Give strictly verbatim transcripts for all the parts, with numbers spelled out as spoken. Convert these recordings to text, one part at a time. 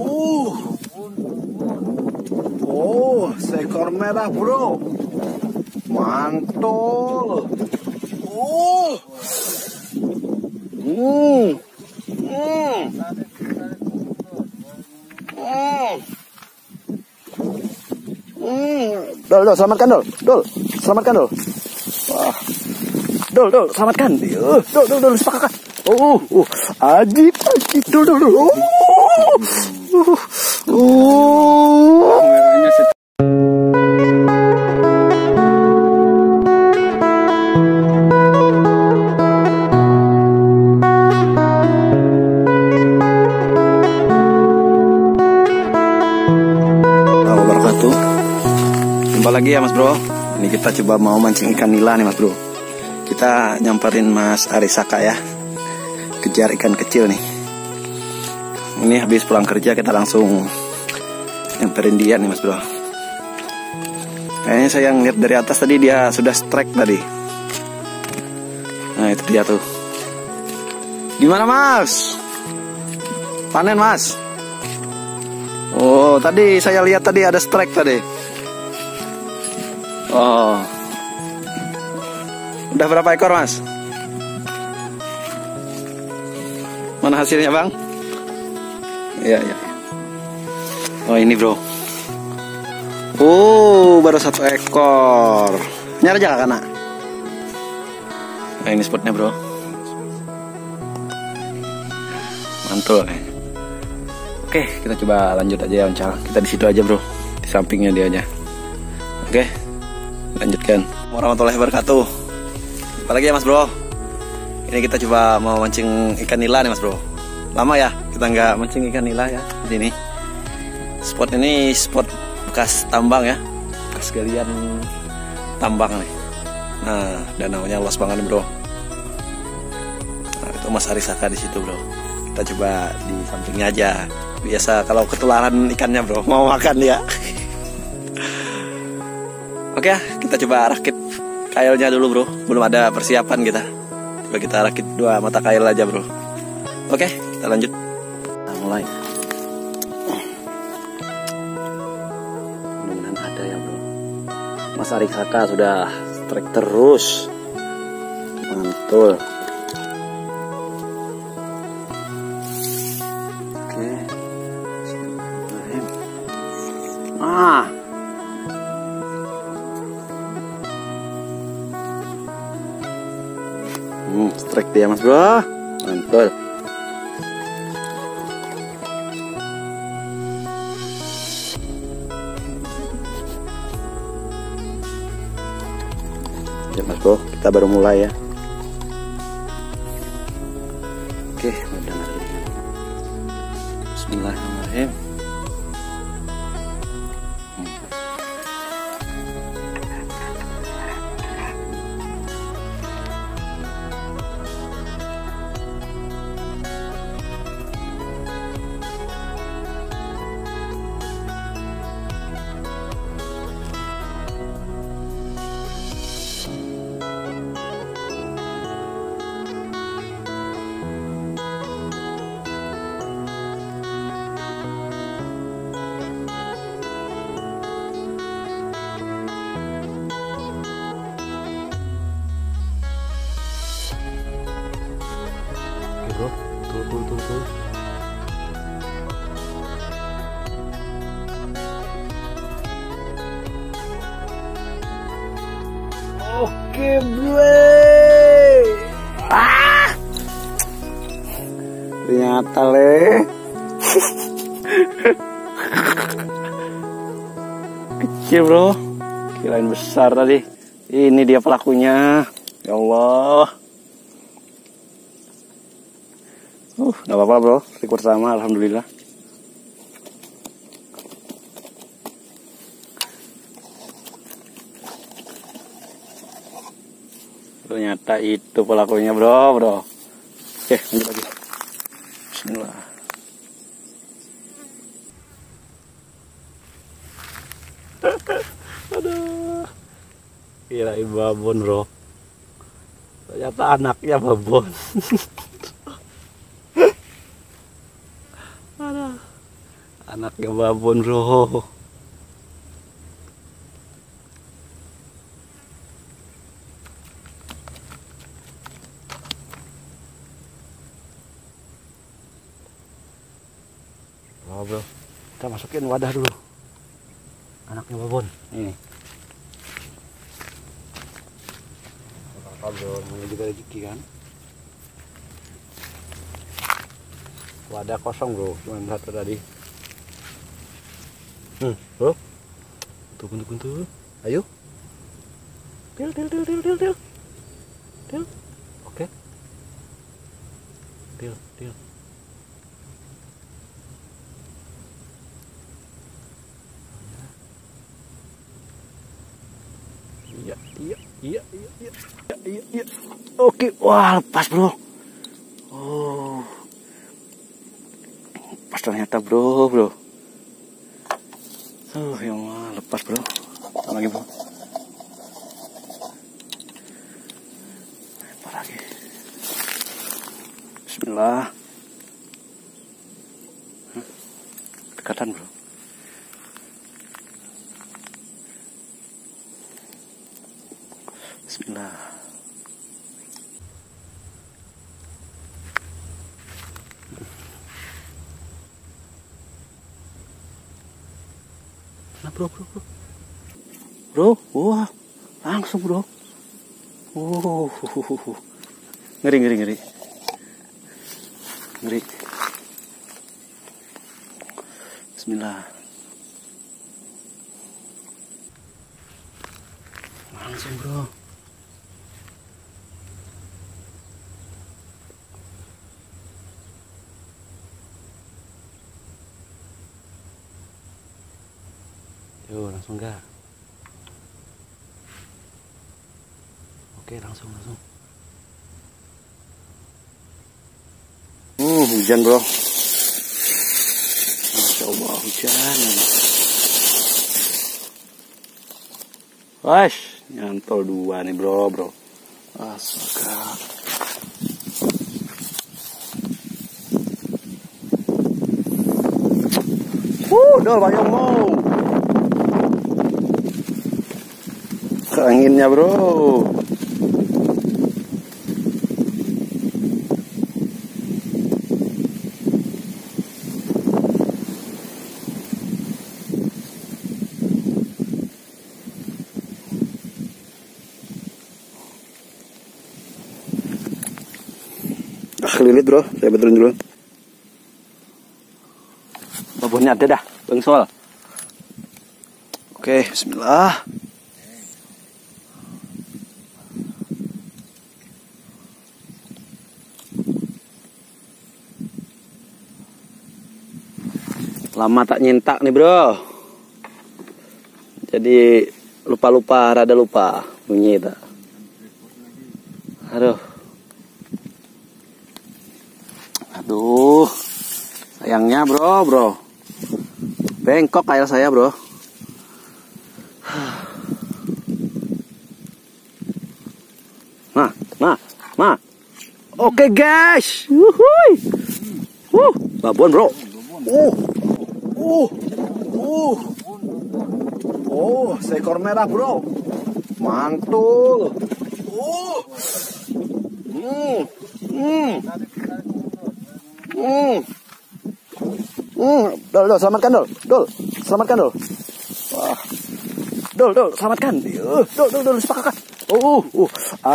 Uh. Oh, seekor merah, bro. Mantul. Oh. Hmm. Hmm. Hmm. Hmm. Dol, dol, selamatkan dol, dol, selamatkan dol. Wah. Dol, dol, selamatkan. Uh, dol, dol, dol, sepakat. Oh, oh, aji pagi dol, dol, dol. Oh. Uh, uh. Jumpa lagi ya Mas Bro. Ini kita coba mau mancing ikan nila nih Mas Bro. Kita nyamperin Mas Arisaka ya. Kejar ikan kecil nih. Ini habis pulang kerja kita langsung nyamperin dia nih Mas Bro. Kayaknya saya ngeliat dari atas tadi dia sudah strike tadi. Nah itu dia tuh. Gimana Mas? Panen Mas? Oh tadi saya lihat tadi ada strike tadi. Oh, udah berapa ekor Mas? Mana hasilnya Bang? Ya ya. Oh ini Bro. Oh baru satu ekor. Nyari aja kan nak? Nah, ini spotnya Bro. Mantul. Eh. Oke kita coba lanjut aja ya Uncal. Kita di situ aja Bro. Di sampingnya dia aja. Oke. Lanjutkan. Warahmatullahi wabarakatuh. Apa lagi ya Mas Bro? Ini kita coba mau mancing ikan nila nih Mas Bro. Lama ya kita nggak mancing ikan nila ya. Jadi ini spot ini spot bekas tambang ya, bekas galian tambang nih. Nah danaunya luas banget nih Bro. Nah, itu Mas Arisaka di situ Bro. Kita coba di sampingnya aja. Biasa kalau ketularan ikannya Bro mau makan ya. Oke ya, kita coba rakit kailnya dulu Bro. Belum ada persiapan kita. Coba kita rakit dua mata kail aja Bro. Oke, kita lanjut. Nah, mulai. Mudah-mudahan ada ya Bro. Mas Arisaka sudah strike terus. Mantul. Oke. Ah. Hmm, strike dia Mas Bro. Mantul. Ya Mas Bro, kita baru mulai ya. Oke, mudah-mudahan. Bismillahirrahmanirrahim. Tuh, tuh, tuh. Oke, bleh. Ah! Ternyata le. Kecil Bro. Kirain besar tadi. Ini dia pelakunya. Ya Allah. Uh, gak apa-apa Bro, record sama, alhamdulillah. Ternyata itu pelakunya bro, bro. Oke, lanjut lagi. Bismillah. Aduh. Kirain babon Bro. Ternyata anaknya babon. Anaknya babon, bro. Oh, bro. Kita masukin wadah dulu. Anaknya babon. Ini. Kabel, mau juga rezeki kan? Wadah kosong, bro. Cuma satu tadi. Hmm, bro. Tuh, bentuk bentuk. Ayo. Til, til, til, til, til, til. Til. Oke. Til, til. Iya, iya, iya, iya, iya. Iya, iya. Oke, wah lepas, bro. Oh, lepas ternyata, bro, bro. Oh, ya mah lepas, bro. Apa lagi, bro? Apa lagi? Bismillah. Hah? Dekatan, bro. Bismillah. Bro, bro, bro, bro, wah, langsung, bro. Wow, ngeri, ngeri, ngeri, ngeri. Bismillah. Langsung, bro. Yo, langsung ga. Oke, langsung langsung. Uh, hujan, bro. Masya Allah, hujan. Wah, nyantol dua nih, bro, bro. Astaga. Uh, dol banyak mau. Anginnya, bro. Dah kelilit, bro. Saya betulin dulu. Babonnya ada dah, Bang Sol. Oke, bismillah. Lama tak nyentak nih, bro. Jadi lupa-lupa, rada lupa bunyi itu. Aduh. Aduh. Sayangnya, bro, bro. Bengkok kayak saya, bro. Nah, nah, nah. Oke, guys. Wuhuy. Wuh, babon, bro. Uh. Uh, uh, oh, seekor merah, bro. Mantul. Uh, hmm, hmm, hmm, hmm. Dol, dol, selamatkan, dol, dol, selamatkan, dol. Wah, dol, dol, selamatkan. Uh, dol, dol, dol, sepakakan. Oh, uh, uh,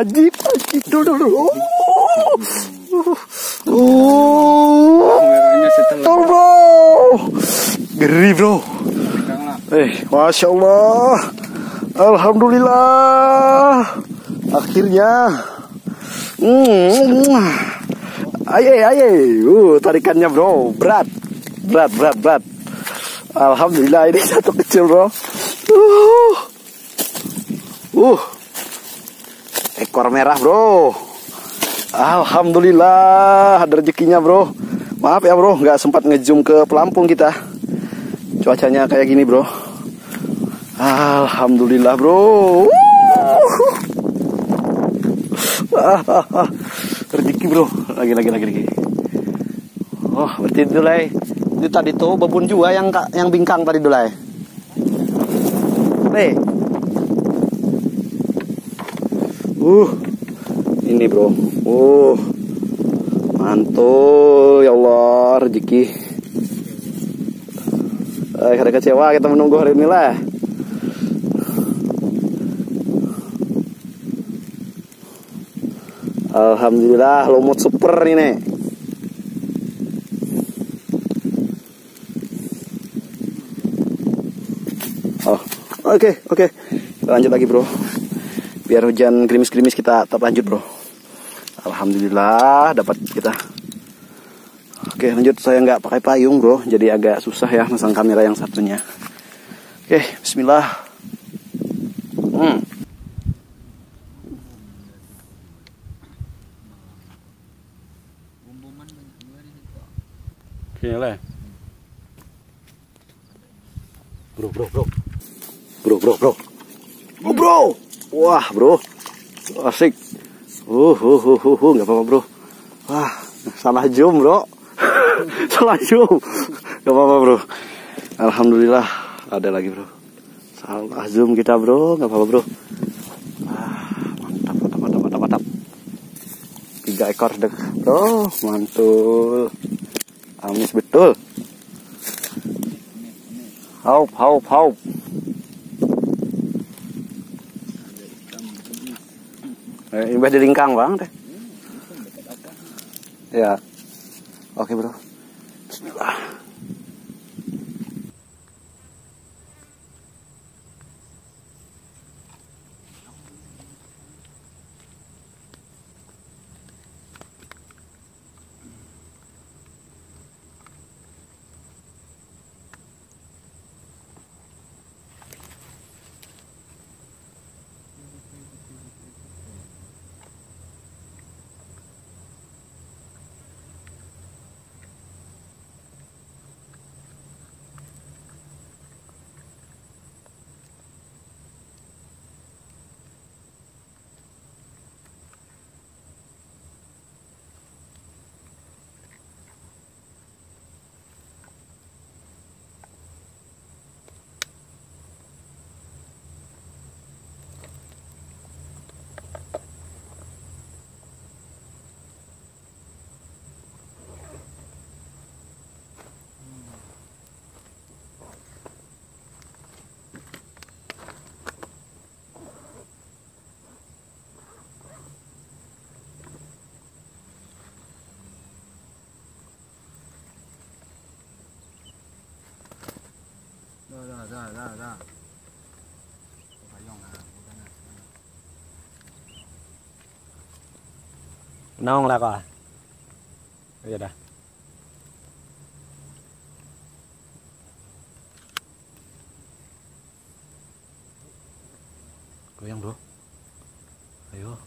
ajib, ajib, dol, dol, dol. Oh, uh, uh, turbo. Geri, bro. Eh, Masya Allah. Alhamdulillah. Akhirnya. Hmm. Aye, aye. Uh, tarikannya, bro. Berat. Berat, berat, berat. Alhamdulillah, ini satu kecil, bro. Uh. Uh. Ekor merah, bro. Alhamdulillah, ada rezekinya, bro. Maaf ya, bro, nggak sempat ngezoom ke pelampung kita. Cuacanya kayak gini, bro. Alhamdulillah, bro. Ah, ah, ah. Rezeki, bro. Lagi, lagi, lagi, lagi. Oh, berarti itu, Lai. Itu tadi tuh bebun jua yang yang bingkang tadi dulai. Re. Uh. Ini, Bro. Uh. Mantul, ya Allah, rezeki. Eh, ada kecewa kita menunggu hari inilah. Alhamdulillah, lumut super ini, Nek. Oh, oke, okay, oke. Okay. Lanjut lagi, Bro. Biar hujan gerimis-gerimis kita tetap lanjut, Bro. Alhamdulillah, dapat kita. Oke, okay, lanjut. Saya nggak pakai payung, Bro. Jadi agak susah ya masang kamera yang satunya. Oke, okay, bismillah. Hmm. Lah. Bro, bro, bro. Bro, bro, bro. Oh, bro. Wah, Bro. Asik. Uh, uh, uh, uh, uh. Gak apa-apa, Bro. Wah, salah zoom, Bro. Salah zoom. Gak apa-apa, Bro. Alhamdulillah, ada lagi, Bro. Salah zoom kita, Bro. Gak apa-apa, Bro. Ah, mantap, mantap, mantap, mantap, mantap. Tiga ekor dek, Bro. Mantul. Amis betul. Haup, haup, haup. Eh, ini di lingkang, Bang, deh. Ya. Oke, Bro. Bismillah. Dah, dah, dah. Nong lah kok. Ya dah. Goyang, Bro. Ayo.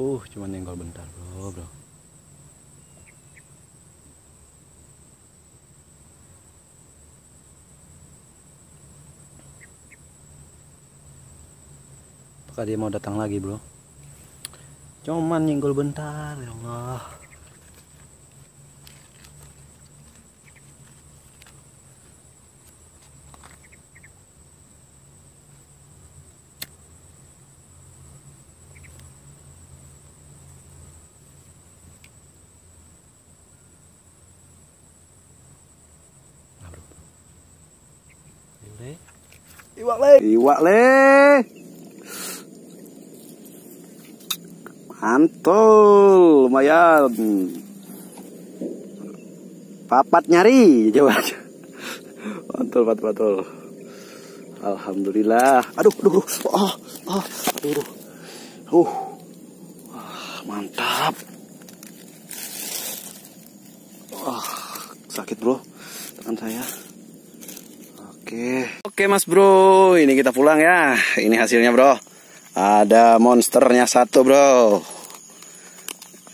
Uh, cuman nyenggol bentar, Bro, bro. Apakah dia mau datang lagi, Bro? Cuman nyenggol bentar, ya Allah. Iwak le. Iwak le. Mantul, lumayan. Papat nyari, coba. Mantul, mantul, mantul. Alhamdulillah. Aduh, aduh, aduh. Oh, oh, aduh, aduh. Uh. Ah, mantap. Ah, sakit, Bro. Tangan saya. Oke. Oke Mas Bro, ini kita pulang ya. Ini hasilnya Bro. Ada monsternya satu Bro.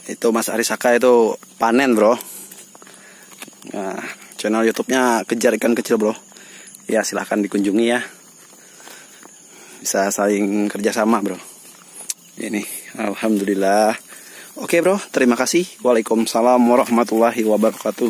Itu Mas Arisaka itu panen Bro. Nah, channel YouTube-nya Kejar Ikan Kecil Bro. Ya silahkan dikunjungi ya. Bisa saling kerjasama Bro. Ini, alhamdulillah. Oke Bro, terima kasih. Waalaikumsalam warahmatullahi wabarakatuh.